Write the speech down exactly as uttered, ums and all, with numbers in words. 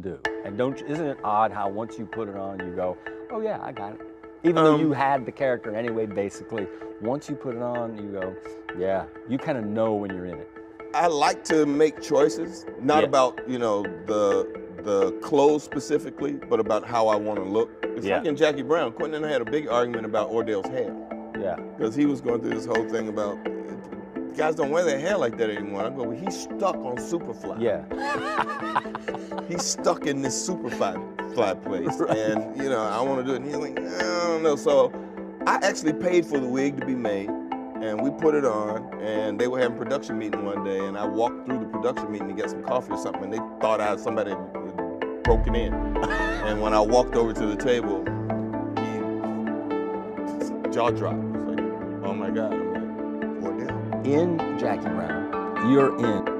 do. And don't isn't it odd how once you put it on, you go, oh yeah, I got it. Even um, though you had the character anyway, basically, once you put it on, you go, yeah, you kind of know when you're in it. I like to make choices, not yeah. about, you know, the the clothes specifically, but about how I want to look. It's yeah. like in Jackie Brown, Quentin and I had a big argument about Ordell's hair. Yeah. Because he was going through this whole thing about, guys don't wear their hair like that anymore. I go, well, he's stuck on Superfly. Yeah. He's stuck in this Superfly fly place. Right. And, you know, I want to do it. And he's like, I don't know. So I actually paid for the wig to be made. And we put it on, and they were having a production meeting one day, and I walked through the production meeting to get some coffee or something, and they thought I somebody had broken in. And when I walked over to the table, he jaw dropped. It was like, oh my God, I'm like, what now? In Jackie Brown, you're in.